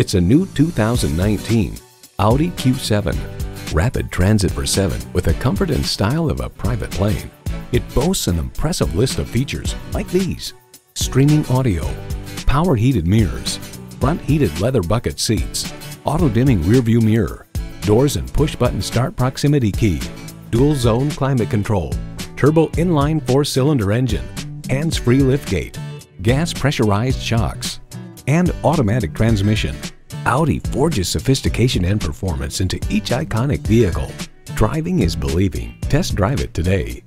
It's a new 2019 Audi Q7, rapid transit for 7 with the comfort and style of a private plane. It boasts an impressive list of features like these: streaming audio, power heated mirrors, front heated leather bucket seats, auto dimming rear view mirror, doors and push button start proximity key, dual zone climate control, turbo inline 4-cylinder engine, hands-free liftgate, gas pressurized shocks, and automatic transmission. Audi forges sophistication and performance into each iconic vehicle. Driving is believing. Test drive it today.